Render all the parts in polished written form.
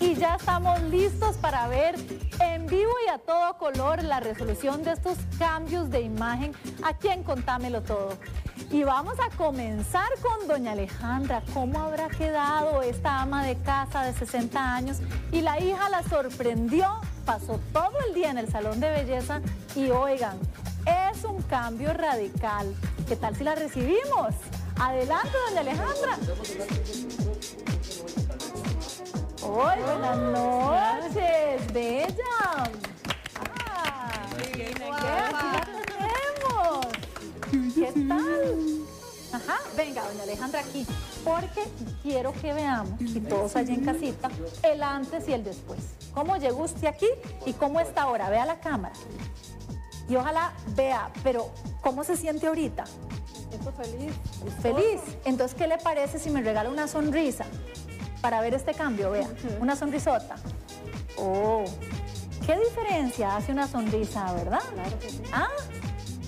y ya estamos listos para ver en vivo y a todo color la resolución de estos cambios de imagen aquí en Contámelo Todo. Y vamos a comenzar con doña Alejandra. ¿Cómo habrá quedado esta ama de casa de 60 años? Y la hija la sorprendió, pasó todo el día en el salón de belleza y oigan, es un cambio radical. ¿Qué tal si la recibimos? Adelante, doña Alejandra. Hoy, buenas noches, bella. ¿Qué tal? Ajá, venga, doña Alejandra, aquí, porque quiero que veamos, y todos allí en casita, el antes y el después. ¿Cómo llegó usted aquí y cómo está ahora? Vea la cámara. Y ojalá vea, pero ¿cómo se siente ahorita? Estoy feliz. ¿Feliz? Entonces, ¿qué le parece si me regala una sonrisa? Para ver este cambio, vea, una sonrisota. Oh, ¿qué diferencia hace una sonrisa, verdad? Claro que sí. Ah,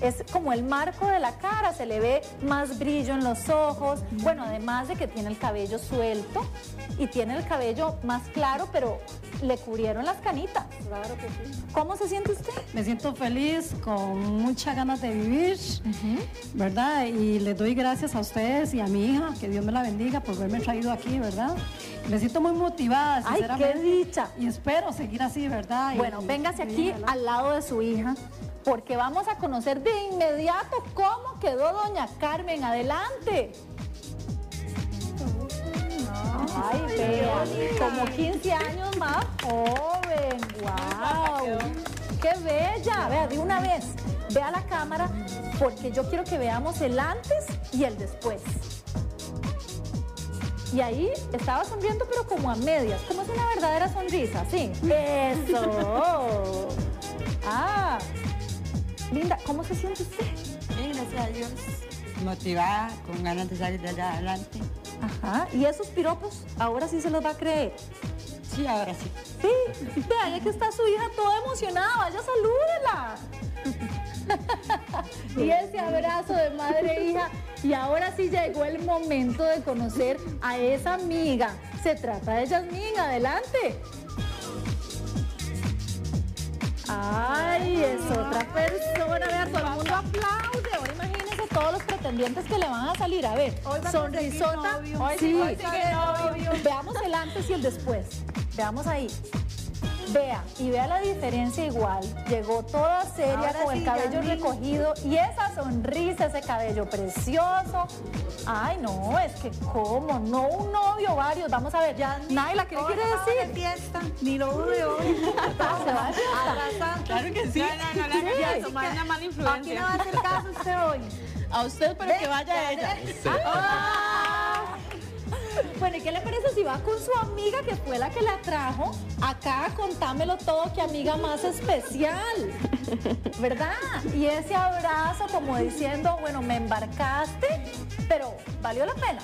es como el marco de la cara, se le ve más brillo en los ojos. Bueno, además de que tiene el cabello suelto y tiene el cabello más claro, pero le cubrieron las canitas. Claro que sí. ¿Cómo se siente usted? Me siento feliz, con muchas ganas de vivir, ¿verdad? Y les doy gracias a ustedes y a mi hija, que Dios me la bendiga por haberme traído aquí, ¿verdad? Me siento muy motivada, sinceramente. ¡Ay, qué dicha! Y espero seguir así, ¿verdad? Bueno, véngase aquí al lado de su hija, porque vamos a conocer de inmediato cómo quedó doña Carmen. ¡Adelante! ¡Ay, vea! Como 15 años más joven. ¡Wow! ¡Qué bella! Vea, de una vez, vea la cámara, porque yo quiero que veamos el antes y el después. Y ahí estaba sonriendo, pero como a medias. Como es una verdadera sonrisa, ¿sí? ¡Eso! ¡Ah! Linda, ¿cómo se siente usted? Bien, gracias a Dios. Motivada, con ganas de salir de allá adelante. Ajá, y esos piropos, ahora sí se los va a creer. Sí, ahora sí. Sí, vean, es que está su hija toda emocionada, vaya, salúdela. Y ese abrazo de madre e hija. Y ahora sí llegó el momento de conocer a esa amiga. Se trata de Yasmín, adelante. Ay, es otra persona, vea, todo el mundo aplaude. Ahora imagínense todos los pretendientes que le van a salir. A ver, sonrisota. Hoy sí, hoy sigue novio. Veamos el antes y el después. Veamos ahí. Vea, y vea la diferencia igual. Llegó toda seria, ahora con sí, el cabello recogido y esa sonrisa, ese cabello precioso. Ay, no, es que cómo, no un novio, varios. Vamos a ver, ya Naila, ¿qué le quiere decir? Fiesta, ni lo veo. ¿Se va a fiesta? Claro que sí. No, no, no, ya tomar una mala influencia. ¿A quién le va a hacer caso usted hoy? A usted, pero que vaya ella. Bueno, ¿y qué le parece si va con su amiga que fue la que la trajo acá a Contámelo Todo? ¡Qué amiga más especial! ¿Verdad? Y ese abrazo como diciendo, bueno, me embarcaste, pero ¿valió la pena?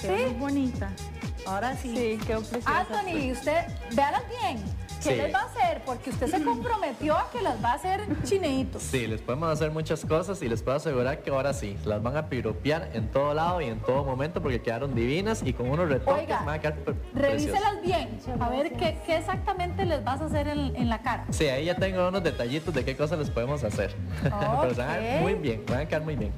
Quedó muy bonita. Ahora sí. Sí, quedó preciosa. Anthony, usted, véalas bien. ¿Qué les va a hacer? Porque usted se comprometió a que las va a hacer chineitos. Sí, les podemos hacer muchas cosas y les puedo asegurar que ahora sí, las van a piropear en todo lado y en todo momento porque quedaron divinas y con unos retoques van a quedar revíselas bien, a ver qué exactamente les vas a hacer en la cara. Sí, ahí ya tengo unos detallitos de qué cosas les podemos hacer. Pero van a quedar muy bien, van a quedar muy bien.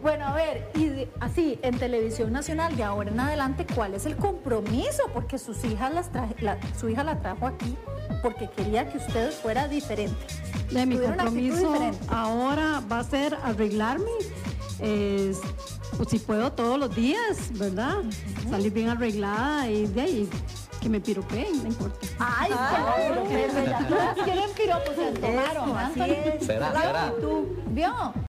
Bueno, a ver, y así, en Televisión Nacional, de ahora en adelante, ¿cuál es el compromiso? Porque sus hijas su hija la trajo aquí porque quería que usted fuera diferente. De mi compromiso ahora va a ser arreglarme, si puedo todos los días, ¿verdad? Salir bien arreglada y de ahí que me piropeen, no importa. ¡Ay, claro! ¿Quieren piropos? Claro, así es. ¿Será? ¿Vio?